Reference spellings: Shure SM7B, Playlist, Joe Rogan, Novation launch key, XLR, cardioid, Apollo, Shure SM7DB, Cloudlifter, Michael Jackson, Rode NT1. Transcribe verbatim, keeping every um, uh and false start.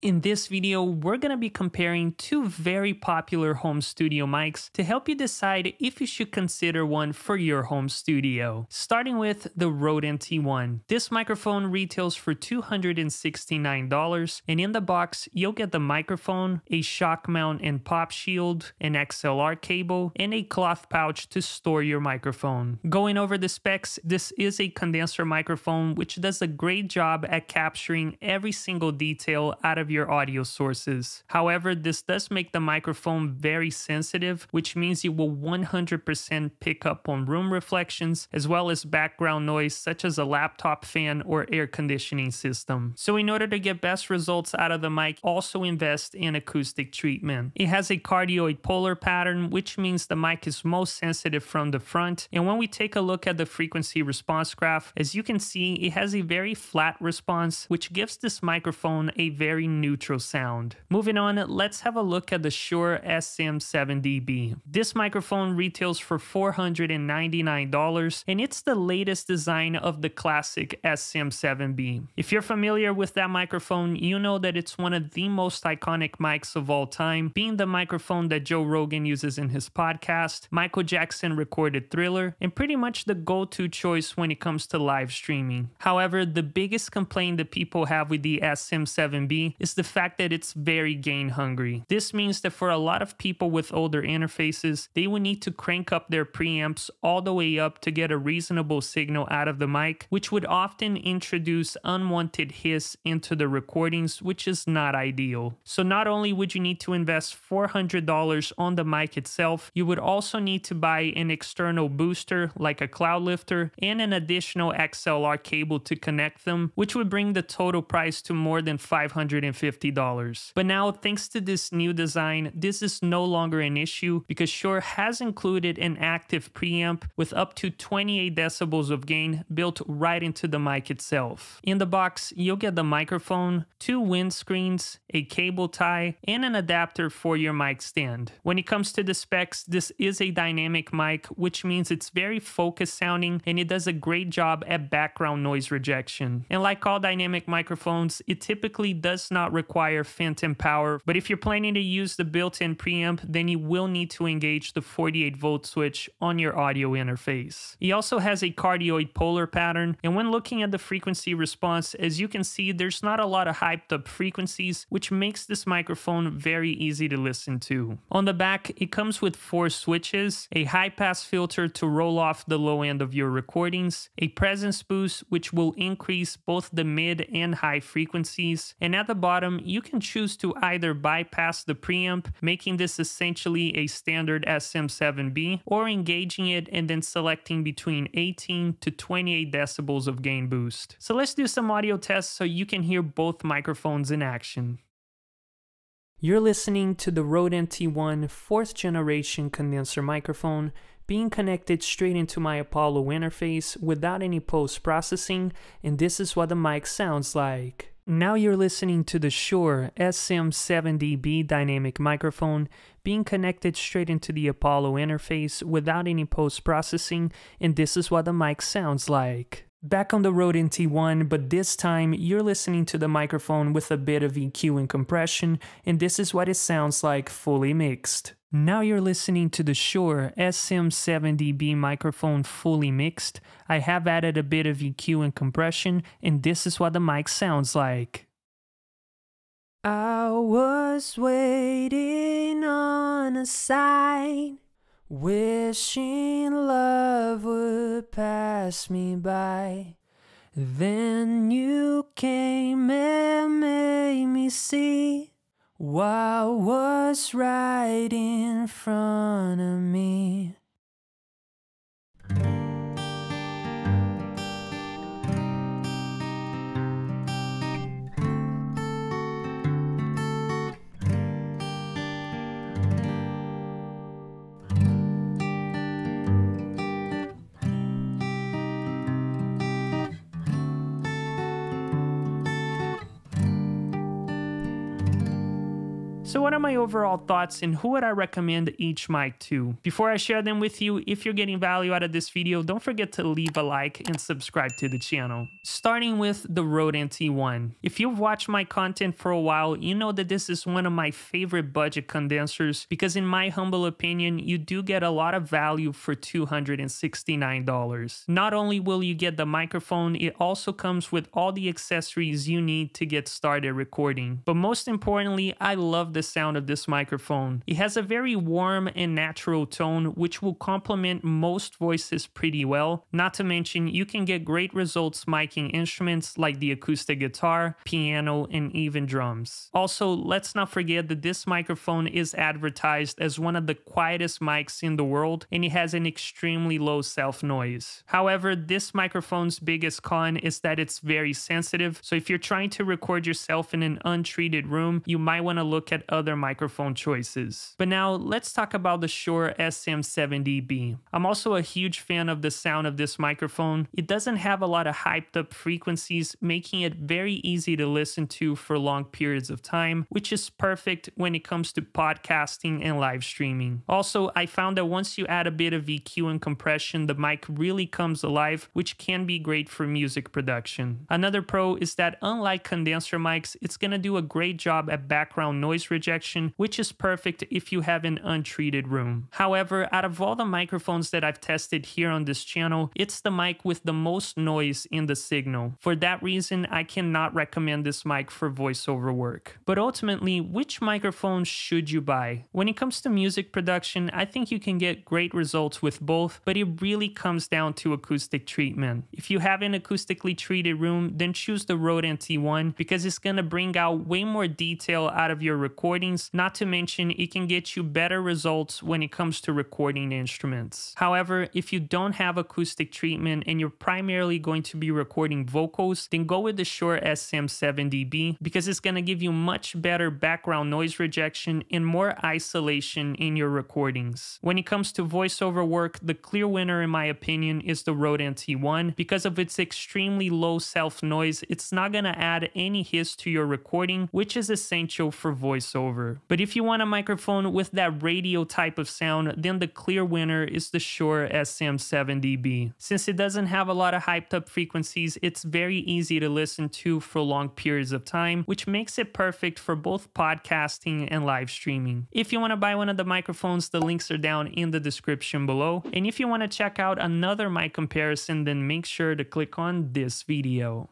In this video, we're going to be comparing two very popular home studio mics to help you decide if you should consider one for your home studio. Starting with the Rode N T one. This microphone retails for two hundred sixty-nine dollars, and in the box, you'll get the microphone, a shock mount and pop shield, an X L R cable, and a cloth pouch to store your microphone. Going over the specs, this is a condenser microphone, which does a great job at capturing every single detail out of your audio sources. However, this does make the microphone very sensitive, which means you will one hundred percent pick up on room reflections as well as background noise such as a laptop fan or air conditioning system. So in order to get best results out of the mic, also invest in acoustic treatment. It has a cardioid polar pattern, which means the mic is most sensitive from the front, and when we take a look at the frequency response graph, as you can see, it has a very flat response, which gives this microphone a very neutral sound. Moving on, let's have a look at the Shure S M seven D B. This microphone retails for four hundred ninety-nine dollars, and it's the latest design of the classic S M seven B. If you're familiar with that microphone, you know that it's one of the most iconic mics of all time, being the microphone that Joe Rogan uses in his podcast, Michael Jackson recorded Thriller, and pretty much the go-to choice when it comes to live streaming. However, the biggest complaint that people have with the S M seven B is the fact that it's very gain hungry. This means that for a lot of people with older interfaces, they will need to crank up their preamps all the way up to get a reasonable signal out of the mic, which would often introduce unwanted hiss into the recordings, which is not ideal. So not only would you need to invest four hundred dollars on the mic itself, you would also need to buy an external booster like a Cloudlifter and an additional X L R cable to connect them, which would bring the total price to more than five hundred fifty dollars. But now, thanks to this new design, this is no longer an issue because Shure has included an active preamp with up to twenty-eight decibels of gain built right into the mic itself. In the box, you'll get the microphone, two windscreens, a cable tie, and an adapter for your mic stand. When it comes to the specs, this is a dynamic mic, which means it's very focused sounding and it does a great job at background noise rejection. And like all dynamic microphones, it typically does not not require phantom power, but if you're planning to use the built-in preamp, then you will need to engage the forty-eight volt switch on your audio interface. It also has a cardioid polar pattern, and when looking at the frequency response, as you can see, there's not a lot of hyped up frequencies, which makes this microphone very easy to listen to. On the back, it comes with four switches, a high pass filter to roll off the low end of your recordings, a presence boost which will increase both the mid and high frequencies, and at the bottom Bottom, you can choose to either bypass the preamp, making this essentially a standard S M seven B, or engaging it and then selecting between eighteen to twenty-eight decibels of gain boost. So let's do some audio tests so you can hear both microphones in action. You're listening to the Rode N T one fourth generation condenser microphone being connected straight into my Apollo interface without any post-processing, and this is what the mic sounds like. Now you're listening to the Shure S M seven D B dynamic microphone being connected straight into the Apollo interface without any post-processing, and this is what the mic sounds like. Back on the Rode N T one, but this time you're listening to the microphone with a bit of E Q and compression, and this is what it sounds like fully mixed. Now you're listening to the Shure S M seven D B microphone fully mixed. I have added a bit of E Q and compression, and this is what the mic sounds like. I was waiting on a sign, wishing love would pass me by. Then you came and made me see what was right in front of me. So what are my overall thoughts and who would I recommend each mic to? Before I share them with you, if you're getting value out of this video, don't forget to leave a like and subscribe to the channel. Starting with the Rode N T one. If you've watched my content for a while, you know that this is one of my favorite budget condensers because in my humble opinion, you do get a lot of value for two hundred sixty-nine dollars. Not only will you get the microphone, it also comes with all the accessories you need to get started recording. But most importantly, I love the sound of this microphone. It has a very warm and natural tone, which will complement most voices pretty well. Not to mention, you can get great results miking instruments like the acoustic guitar, piano, and even drums. Also, let's not forget that this microphone is advertised as one of the quietest mics in the world, and it has an extremely low self noise. However, this microphone's biggest con is that it's very sensitive, so if you're trying to record yourself in an untreated room, you might want to look at other microphone choices. But now let's talk about the Shure S M seven D B. I'm also a huge fan of the sound of this microphone. It doesn't have a lot of hyped up frequencies, making it very easy to listen to for long periods of time, which is perfect when it comes to podcasting and live streaming. Also, I found that once you add a bit of V Q and compression, the mic really comes alive, which can be great for music production. Another pro is that unlike condenser mics, it's gonna do a great job at background noise rejection, which is perfect if you have an untreated room. However, out of all the microphones that I've tested here on this channel, it's the mic with the most noise in the signal. For that reason, I cannot recommend this mic for voiceover work. But ultimately, which microphone should you buy? When it comes to music production, I think you can get great results with both, but it really comes down to acoustic treatment. If you have an acoustically treated room, then choose the Rode N T one because it's going to bring out way more detail out of your recordings, not to mention it can get you better results when it comes to recording instruments. However, if you don't have acoustic treatment and you're primarily going to be recording vocals, then go with the Shure S M seven D B because it's going to give you much better background noise rejection and more isolation in your recordings. When it comes to voiceover work, the clear winner in my opinion is the Rode N T one because of its extremely low self noise. It's not going to add any hiss to your recording, which is essential for voiceover. But if you want a microphone with that radio type of sound, then the clear winner is the Shure S M seven D B. Since it doesn't have a lot of hyped up frequencies, it's very easy to listen to for long periods of time, which makes it perfect for both podcasting and live streaming. If you want to buy one of the microphones, the links are down in the description below. And if you want to check out another mic comparison, then make sure to click on this video.